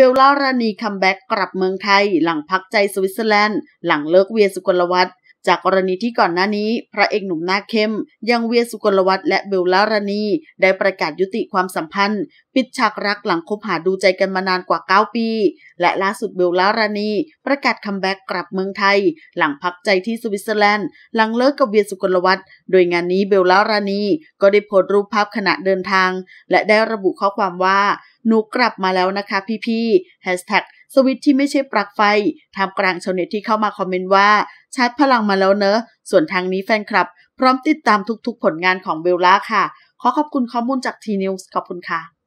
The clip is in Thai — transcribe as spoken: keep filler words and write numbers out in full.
เบลล่าราณีคัมแบ็กกลับเมืองไทยหลังพักใจสวิตเซอร์แลนด์หลังเลิกเวียสุกลวัฒน์จากกรณีที่ก่อนหน้านี้พระเอกหนุ่มหน้าเข้มยังเวียสุกลวัฒน์และเบลล่าราณีได้ประกาศยุติความสัมพันธ์ปิดฉากรักหลังคบหาดูใจกันมานานกว่าเก้าปีและล่าสุดเบลล่าราณีประกาศคัมแบ็กกลับเมืองไทยหลังพักใจที่สวิตเซอร์แลนด์หลังเลิกกับเวียสุกลวัฒน์โดยงานนี้เบลล่าราณีก็ได้โพสต์รูปภาพขณะเดินทางและได้ระบุข้อความว่าหนูกลับมาแล้วนะคะพี่ๆแฮชแท็กสวิตที่ไม่ใช่ปลั๊กไฟทำกลางชาวเน็ตที่เข้ามาคอมเมนต์ว่าชาร์จพลังมาแล้วเนอะส่วนทางนี้แฟนคลับพร้อมติดตามทุกๆผลงานของเบลล่าค่ะขอขอบคุณข้อมูลจากทีนิวส์ขอบคุณค่ะ